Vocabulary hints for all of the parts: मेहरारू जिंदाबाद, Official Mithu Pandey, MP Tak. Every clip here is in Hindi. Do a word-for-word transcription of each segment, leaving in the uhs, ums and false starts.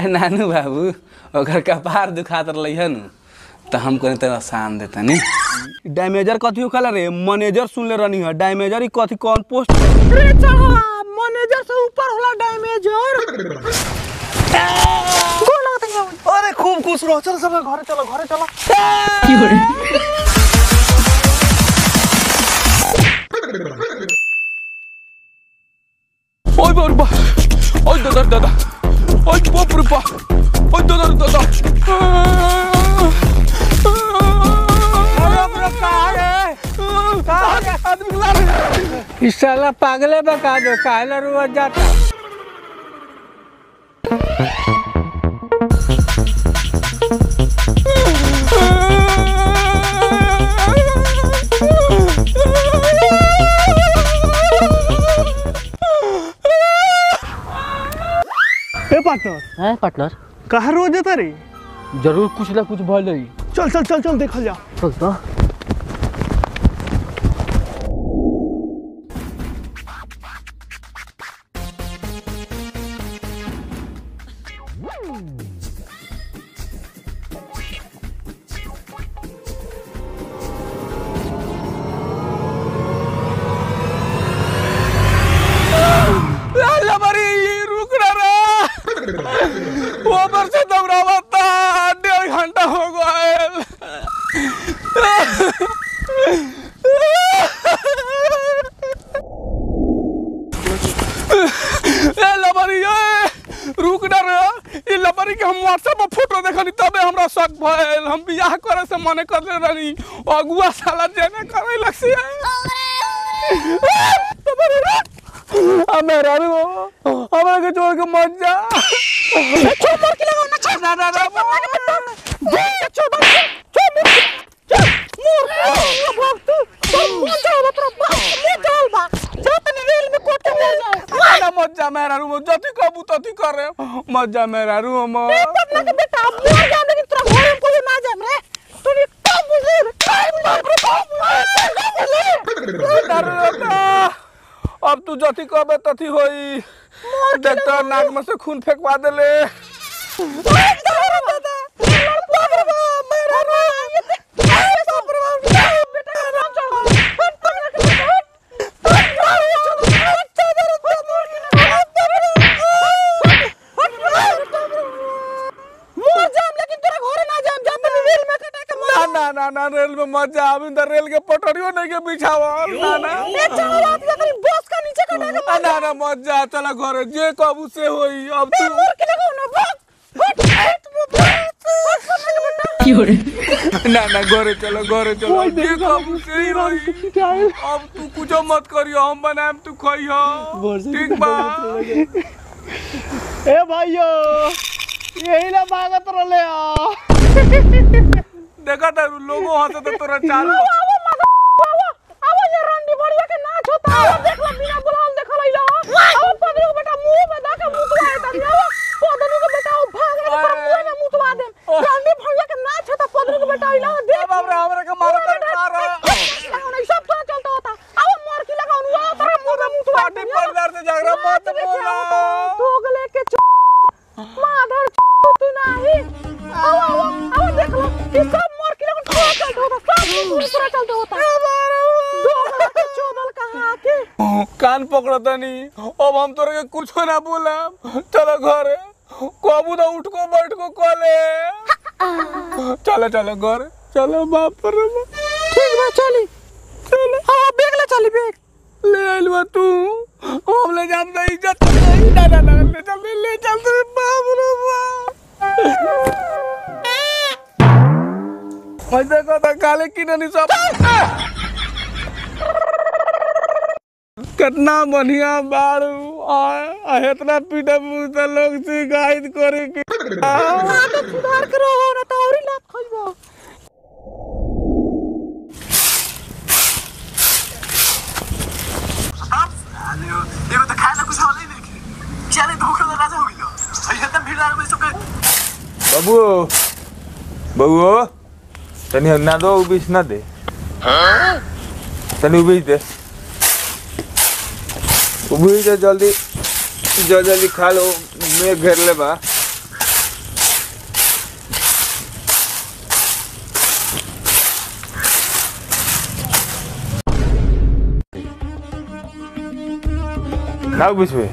है नानू बाबू अगर कपार दुखा तर लहन तो हम कहीं तो आसान देते नहीं। डैमेजर कथी उखल रे मैनेजर सुनले रहनी है। डैमेजर कथी कौन पोस्ट रे चढ़ा मैनेजर से ऊपर होला डैमेजर। अरे खूब खुश रहो चल सब घर चलो घर चलो। ओए बाबा ओए दादा दादा ओए बाप रे बाप ओए दादा दादा अरे बाप रे का आदमी ला रे साला पागले बका दो काला रुवा जाता। पार्टनर है पार्टनर कहा रोज जाता रे जरूर कुछ ना कुछ भल रही। चल चल चल चल देखल जा चल तो। मने कर ले रानी अगुआ साला जेने करे लक्सी है तबरे आ मेहरारू हमरा के छोड़ के मत जा। छोड़ मत के लगाओ ना छोड़ ना ना मत मत छोड़ मत छोड़ मत मोर भक्त मत छोड़ तोरा बाप ले डाल बा जतनी रेल में कोटे ले जा मत जा मेहरारू जति कहबू तति करे मत जा मेहरारू हम तब ना बेटा मोर जा लेकिन तोरा घर में कोई ना जाम रे अब तू जति कहबे तथी होई। डॉक्टर नाक में से खून फेंकवा देले ना रेल में मत जा अब इधर रेल के पटरियों नहीं के बिछावल ना ना ले चलो बात कर बस का नीचे का ना ना ना मत जा चला घर जे कबू से होई। अब तू मोर के लगाओ ना भाग हट हट हट ना ना घर चलो घर चलो जे कबू से ही रही क्या है। अब तू कुछ मत करियो हम बनाएम तू खइयो ठीक बा। ए भाइयो यही ना भागत रहले आ देखा था लोगों हंसे तो तोरा चाल आवो मावा आवो आवो ये रंडी बढ़िया के नाच होता है देखला बिना बुलावल देखल आइला आवो पदरी को बेटा मुंह में दा के मुतवा दे आवो पदरी को बेटा भाग रे पर मुंह में मुतवा दे रंडी बढ़िया के नाच होता पदरी को बेटा आइला देख बाप रे हमरा के मारो कर मारो नहीं सब तो चलता होता आवो मोर की लगाउन वो पर मुंह में मुतवा दे पर्दार से जागरा मत बोला तोग लेके माधर तू नाही आवो आवो आवो देखो कि सब कान पकड़ता नहीं। अब हम तोरे के कुछ ना बोला चलो घर कबू तो उठ को बैठ को कले चलो चलो घर चलो बाप रे ठीक बा चली चलो हां बैग ले चली बैग ले आइलवा तू हम ले जान दे इज्जत नहीं ना ना ले चल ले चल बाप रे बाप मजे को तो काले की नहीं सब कितना बढ़िया बाड़ू आ इतना पीटा पूता लोग से गाइड करे के हां तो सुधार करो ना तो औरी लात खइबो। अब हेलो देखो तो खाना कुछ होले नहीं के चले धोखा लगा जा होइलो एकदम भीड़ार में सब बाबू बाबू तनी ना दो बीच ना दे हां तनी बीच दे बीच जल्दी जल्दी खा लो मैं घेर लेबा खाओ बीच में।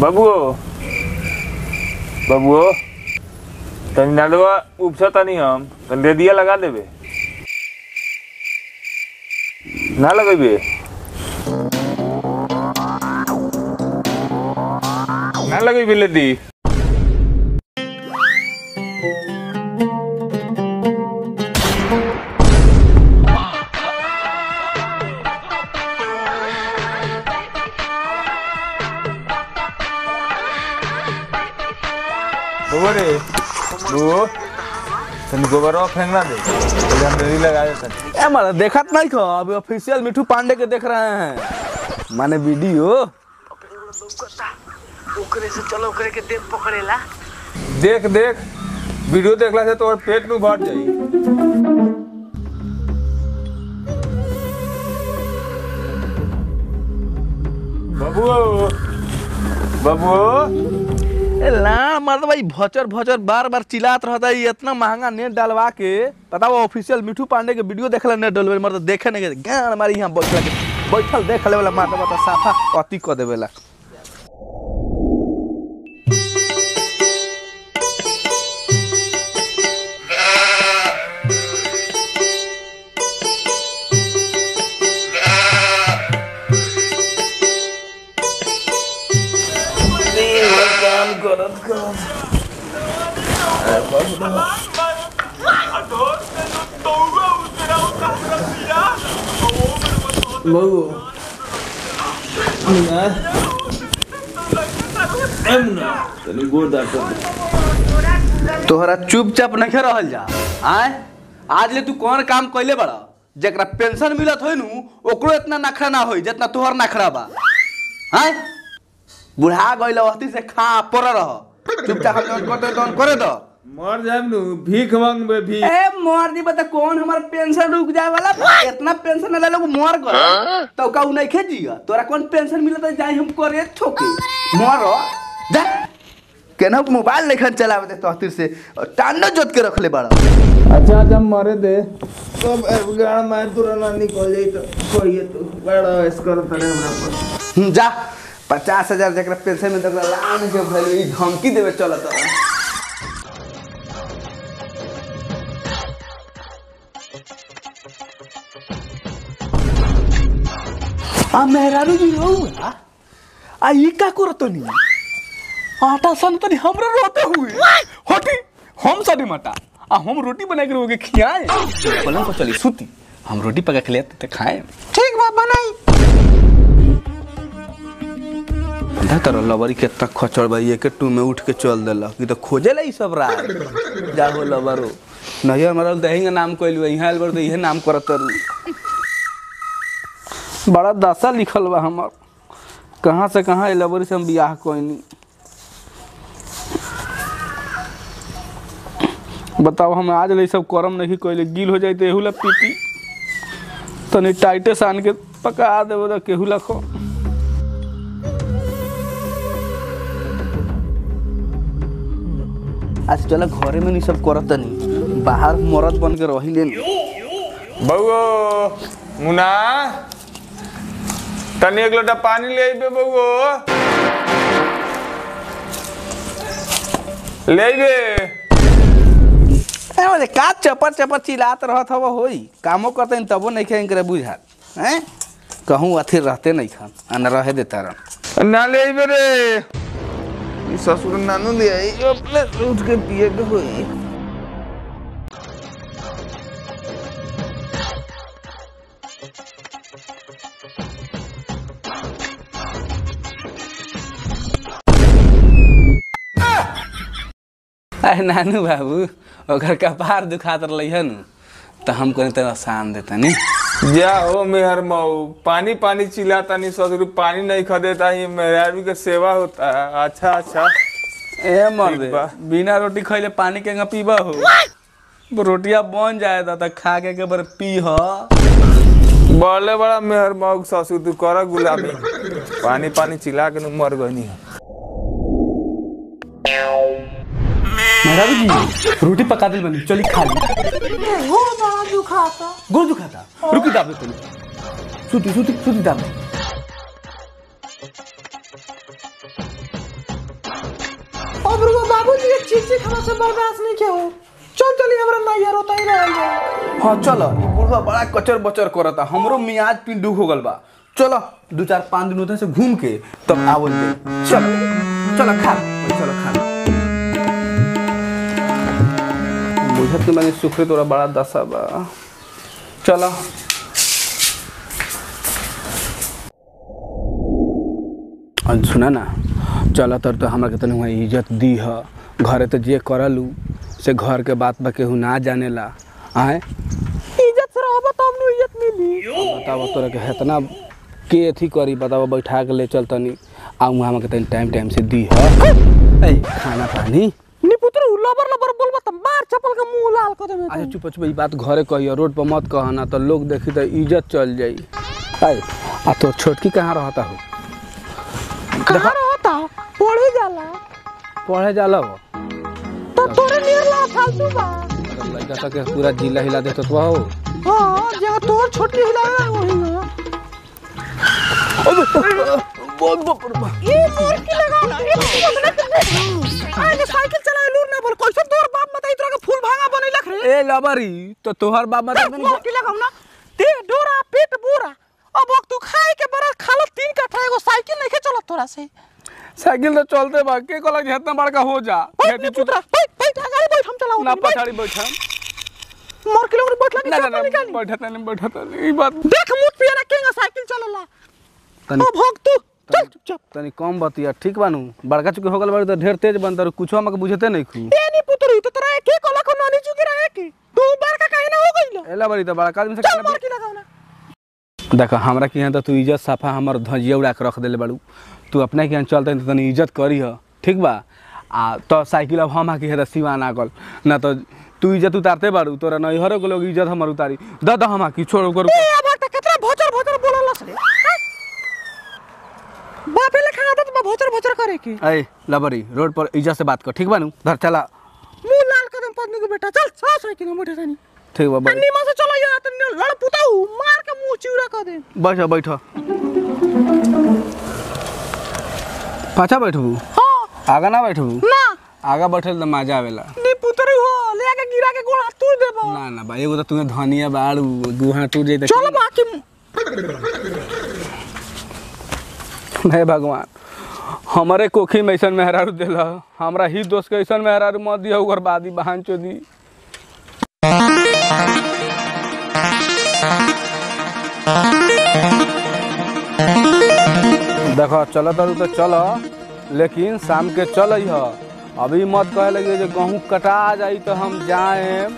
बबुओ बबुओ तन नलवा उपसता नहीं हम तन दे दिया लगा देबे ना लगेबे ना लगेबे लेदी गोबर है, वो तुम गोबर और फेंकना दे, हम डरी लगा देते हैं। ए मारा देखा तो नहीं खो, अभी ऑफिशियल मिठू पांडे के देख रहे हैं। माने वीडियो। ओकरे से चलो ओकरे के देख पकड़ेला। देख देख, वीडियो देखला से तो और पेट में बढ़ जाई। बबुओ, बबुओ। लान मर्द भाई भचर भचर बार बार चिल्लात रहता है। इतना महंगा नेट डालवा के पता वो ऑफिशियल मिठू पांडे के वीडियो देखला नेट डलवे मर्द देखे नहीं गान मारी यहाँ बैठल बैठल देख ले वाला मर्द बता साफा कति क देवेला। गलत तोहरा चुपचाप नहीं रहल जा। आय आज ले तू कौन काम कैले बड़ा जरा पेंशन मिलत हो नू ओकरो इतना नखरा ना हो जितना तोहर नखरा बा। आय बुढ़ा गई से खा पर रह चुपचाप हम करे दो मर जाब नु भीख मांगबे भी। ए मर नहीं पता कौन हमार पेंशन रुक जाए वाला इतना पेंशन ले लोग मर गए तो का उ नहीं खेजीगा तोरा कौन पेंशन मिलत है जाई हम करे ठोकी मर जा केना मोबाइल लेखन चलावे तो तोतिर से टांडो जोत के रख ले बड़ा। अच्छा जब मरे दे तब गाड़ मार तुरना निकल जाई तो कहिए तू बड़ा स्कोर तने हमरा पर जा पचास हजार जरा पेंशन में लान के भले धमकी देवे चल आ मेहरारू जी रहुआ आई का करत नी आटा सन तनी हमरा रोते हुए होटी हम सदी माटा आ हम रोटी बना के रोगे खियाए पलंग पर चली सूती हम रोटी पका के लेते त खाए ठीक बा बनाई तरह लवर के तक खचड़ भाई के टू में उठ के चल देलक कि तो खोजे ला सब रात जाओ लवरो नहीं हमारा दही का नाम कोइल वही हाल बड़ यही नाम करत बड़ा दशा लिखल बा हमार कहां से कहां लवर से हम बियाह कोइनी बताओ हम आज ले सब करम नहीं कोइले गील हो जाए तो एहुला पीटी तनी तो टाइटे सान के पका देबो तो केहुला खो। आज चला घरे में नहीं सब करत नहीं बाहर मरद बन के रही ले बउओ मुना तनी एक लोटा पानी ले आइबे बउओ ले आइबे। ए वाले का चपर चपर चिल्लात रहत हव होई कामो करतन तबो नहीं खेन करे बुझात हैं कहूं अथे रहते नहीं खान अन रहे देता रह ना ले आइबे रे ससुर नानू ले आई अपने उठ के पिए के होई। अरे नानू बाबू ओकर कपार दुखात रहलै हन त हम कने त आसान देतनी जा हो मेहर माऊ पानी पानी चिल्लाता नहीं ससुर पानी नहीं खदेता ही मेहरारू के सेवा होता है। अच्छा अच्छा ए मर्द बिना रोटी खइले पानी के पीबा हो रोटियां बन जाए ता खा के के बर पी ह। बड़े बड़ा मेहर मौग सासू तू कर गुलाबी पानी पानी चिला के मर गई। मेहरारू जी रोटी पका दिल बनी चली खा ली। गोड़ बड़ा दुखाता गोड़ दुखाता रुकी दाबे तुम सूती सूती सूती दाबे। अब रुको बाबूजी एक चीज से खाना से बर्दाश्त नहीं किया हो। चल चली हमरा नैया रोता ही रहल जा। हां चलो बुढ़वा बड़ा कचर बचर करता हमरो मियाज पिंडू हो गल बा। चलो दो चार पांच दिन उधर से घूम के तब आवल दे। चलो चलो खा चलो खा बुझत के माने सुखरे तोरा बड़ा दशा बा। चलो अन सुना ना चला तर तो हमरा के तने हुआ इज्जत दी ह घरे तो जे करलू से घर के बात बा केहू ना जाने ला आए इज्जत से रहबा त हमनु इज्जत मिली। बतावा तोरा के इतना के अथी करी बतावा बैठा के ले चल तनी आ वहां के तनी टाइम टाइम से दी है ए खाना पानी नि पुत्र लबर लबर बोलबा त मार चपल के मुंह लाल कर देबे। अरे चुप चुप ई बात घरे कहियो रोड पर मत कहना त लोग देखि त इज्जत चल जाई। आए आ तो छोटकी कहां रहता हो कहां रहता पढ़े जाला पढ़े जाला तोरे नियर ला फालतू बा लइका त के पूरा जिला हिला दे तो तो हो। हां जहां तोर छोटी हिला वही ना बहुत बहुत ये तोर की लगा ये बंदना करबे। आज साइकिल चलाए लूर ना बोल कोई से तोर बाप बताई तोरा के फूल भांगा बनई लख रे ए लबरी तो तोहर बाप बताई तोर की लगाऊ ना ते डोरा पेट बोरा। अब तू खाए के बड़ा खाला तीन काठा एगो साइकिल नहीं के चलत तोरा से साइकिल तो चलते बा के कोला इतना बड़का हो जा खेती पुत्रा बैठ बैठ आगे बैठ हम चलाऊ ना पछाड़ी बैठ हम मोर के लोग बैठ लगे ना निकाल बैठता नहीं बैठता नहीं ई बात देख मुट पियरा केंगा साइकिल चलला तनी ओ भोग तू चल चुपचाप तनी कम बतिया ठीक बानू बड़का चुके हो गेल बारू त ढेर तेज बंदर कुछ हम के बुझते नहीं खू ए नी पुत्र ई तो तोरा के कोला को ननी चुके रहे के तू बड़का काहे ना हो गइल एला बड़ी त बड़का आदमी से चल मार के लगाओ ना देख हमरा के यहाँ तो तू इज्जत साफा हमर धजिया उड़ा के रख देले बाड़ू तू अपने के यहाँ चलते तो तनी इज्जत करी ह ठीक बा। आ तो साइकिल अब हम के यहाँ सीवा ना गल ना तो तू इज्जत उतारते बाड़ू तोरा नैहरो के लोग इज्जत हमर उतारी द द हम की छोड़ कर ए अब त केतना भोचर भोचर बोललस रे बाप रे लिखा आदत बा भोचर भोचर करे की ए लबरी रोड पर इज्जत से बात कर ठीक बानू धर चला मुंह लाल कदम पदनी के बेटा चल सा साइकिल में बैठ जानी ठीक बा बैठ नी मसे चलो या त लड़ पुताऊ मार के मुंह चिरा कर दे बैठ बैठ पाछा बैठू हां आगा ना बैठू ना आगा बैठल त मजा आवेला नी पुतरी हो लेके गिरा के गोड़ा तू देबो ना ना भाई एगो त तूने धनिया बाड़ू गुहा टूट जाई त चल बाकी हे भगवान हमरे कोखी में ऐसन मेहरारू देला हमरा ही दोस्त के ऐसन मेहरारू मत दिया ओकर बादी बहन चोदी। देखो चलो तरू तो चलो लेकिन शाम के चल ह अभी मत कहे लगे जो गहूँ कटा जाए तो हम जाएम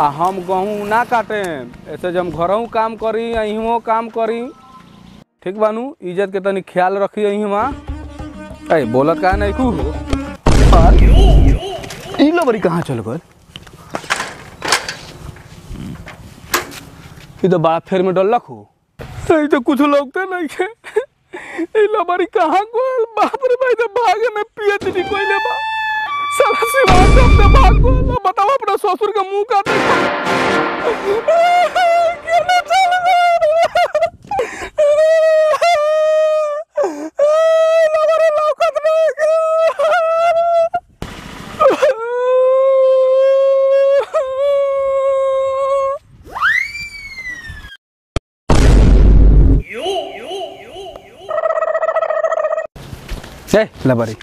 आ हम गहूँ ना काटेम ऐसे जो हम घरों काम करी अहियों काम करी ठीक बानू इज्जत के तनी ख्याल रखी अहिमा ए बोलत का नहीं खू ई लबरी कहाँ चल गए ई तो बाप फेर में डल लखू ई तो कुछ लोग तो नहीं है ए लबरी कहां गोल बाप रे भाई तो भागे में पीएचडी कोइले बा साला सिवा सब तो भाग गोल बताओ अपना ससुर के मुंह का दे कितना चल लबरी लौकत नहीं यो यो ए लबरी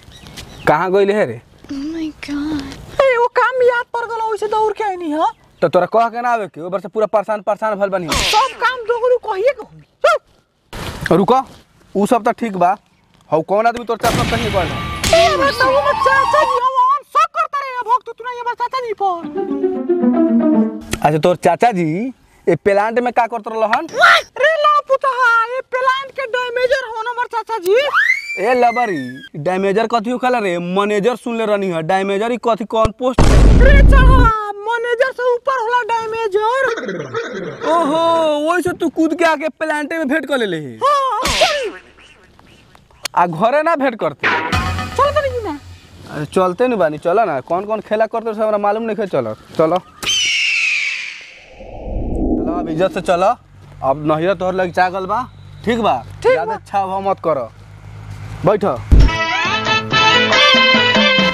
कहां गइले रे ओ माय गॉड ए वो काम याद पर गेल ओइसे दौड़ के आइनी ह त तोरा कह के ना आवे के ओबर से पूरा परेशान परेशान भल बनी सब काम दोगुरु कहिए के रुको उ सब त ठीक बा हौ कौन आदमी तोर चाचा कहीं गइल ए हमर त हमर चाचा जी हम सब करता रे भोग तू तुना हमर चाचा जी पर अच्छा तोर चाचा जी ए प्लांट में का करत रहलन रे लो पुतहा ए प्लांट के डैमेजर होन हमर चाचा जी ए लबरी डैमेजर कथी होखला रे मैनेजर सुन ले रहनी है डैमेजर ई कथी कौन पोस्ट रे चढ़ा मैनेजर से ऊपर होला डैमेजर। ओहो वही से तू कूद के आके प्लांटे में भेंट कर ले ले। हां आ घरे ना भेंट करते चलो तनी जी ना चलते नहीं बानी। चला ना कौन कौन खेला करते हमरा मालूम नहीं है। चलो चलो चलो अब इज्जत से चलो। अब नहिया तोहर लग जागल बा ठीक बा ज्यादा अच्छा भाव मत करो बैठो।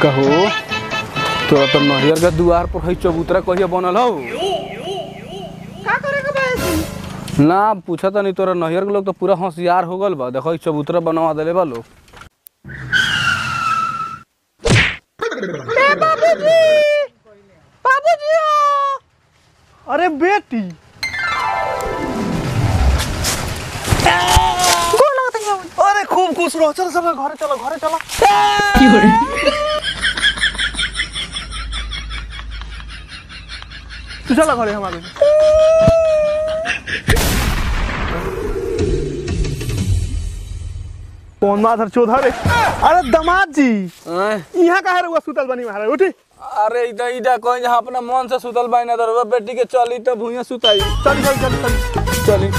कहो तो अपन नहियर के द्वार पर है चबूतरा कहिया बनल हो का करे के बस ना पूछा त नहीं। तोरा नहियर के लोग तो पूरा होशियार हो गल बा। देखो चबूतरा बनवा देले बा लोग। ए बाबूजी बाबूजी अरे बेटी गोड़ लगत है। अरे खूब खुश रहो। चलो सब घर चलो घर चलो की हो तू चला घरे हमारे। कौन माधर चौधरी? अरे दमाद जी यहाँ का है सुतल बनी महाराज उठी। अरे इधर इधर कोई जहाँ अपना मन से सुतल बाई ना दरवा बेटी के चली तो भूया सुताई। चल चल चल चल चली।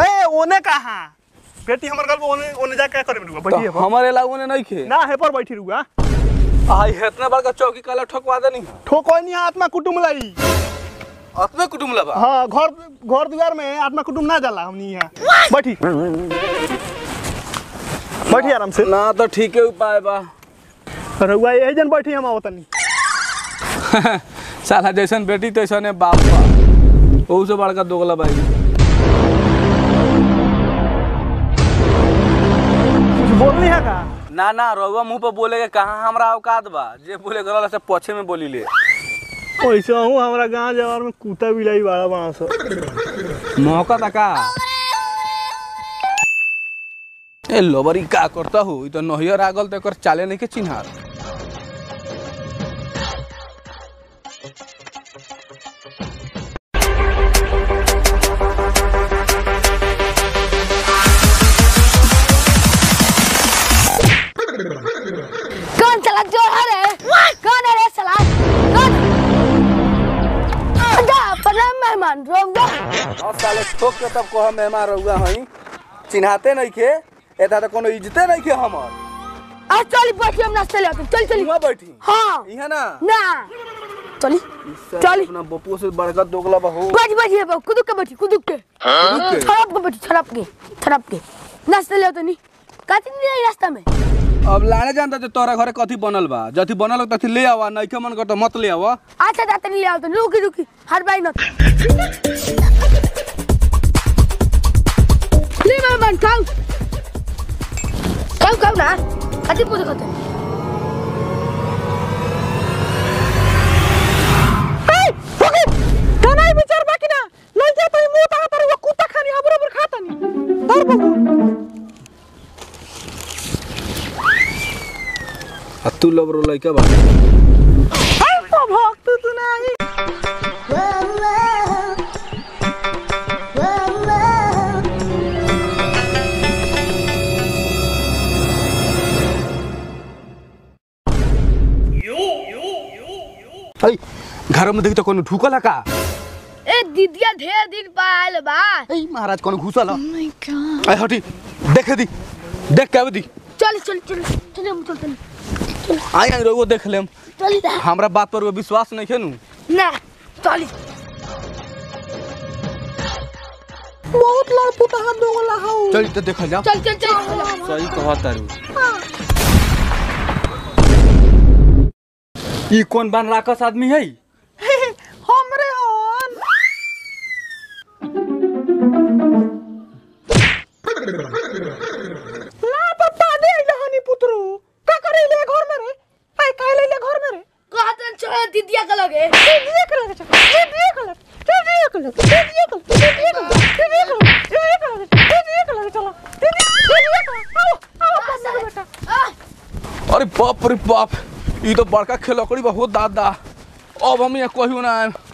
हे ओने कहा बेटी हमर गल ओने ओने जा क्या करे रुगा बैठी है। हमारे लागो ने नहीं खे ना है पर बैठी रुगा। आई हेतना बार का चौकी काला ठोकवा देनी ठोकोई नहीं। आत्मा कुटुंब लाई आत्मा कुटुंब लाबा। हां घर घर द्वार में आत्मा कुटुंब ना जाला हमनी यहां बैठी बैठी आराम से ना तो ठीक है उपाय बा। रउआ एही जन बैठी हम आवतनी साला जैसन बेटी तैसने बाप बा। ओहू से बड़का दोगला भाई कुछ बोलनी है का ना ना रउआ मुंह पे बोले के कहां हमरा औकात बा। जे बोले गलला से पछे में बोली ले ओइसे हूं हमरा गांव जवार में कुत्ता बिलाई वाला बांस मौका तका। ए लोबरी का करता हो ई तो नहियर आगल त कर चाले नहीं के चिन्हार। तो के तब को हम मेहमान रहुआ हई चिन्हाते नहीं के एता त कोनो इज्जते नहीं के हमर। आ चली बैठी हम नाश्ता लेते चल चली वहां बैठी। हां इहा ना ना चली चली अपना बप्पू से बड़का दोगला बहो बैठ बैठी बहो कुदुक के बैठी कुदुक के थरप के बैठी थरप के थरप के नाश्ता लेते नहीं काती नहीं रास्ता में। अब लाने जानता तो तोरा घरे कथी बनल बा जथी बनल तथी ले आवा नहीं के मन करत मत ले आवा। अच्छा जाते नहीं ले आव तो रुकी रुकी हर बाई न मन काऊ काऊ काऊ ना अति पूछ करते ए ओके तना विचार बाकी ना लंजे पे मुंह ता पर वो कुत्ता खानी हमरो पर खाता नहीं और बबू अतु लबरो लइका बा। ए तो भक्त तू नहीं अरे घर में देखी तो कोनो ढुकला का। ए दीदिया ढेर दिन पाल बा। ए महाराज कोनो घुसला। My God. ए हटी देख दी देख के आबी। चल चल चल चल हम चलते आई आई रहो देख लेम। चल हमरा बात पर विश्वास नहीं है नु ना चल बहुत लड़पुटा हम दोगला हो चल तो देख जा। चल चल चल सही कहत तारू। ई कौन बन राकस आदमी है हमरे होन। ला पप्पा दे लहानी पुत्रु का करे ले घर में रे आई काले ले घर में रे कहतन छोड़ दीदिया के लगे दीदिया के लगे दीदिया के लगे दीदिया के लगे दीदिया के लगे दीदिया के लगे दीदिया के लगे दीदिया के लगे दीदिया के लगे चलो दीदिया के लगे आओ आओ पास में बेटा। अरे बाप रे बाप ई तो बड़का खेलौकड़ी बहुत दादा। अब हम यहाँ कहियो ना।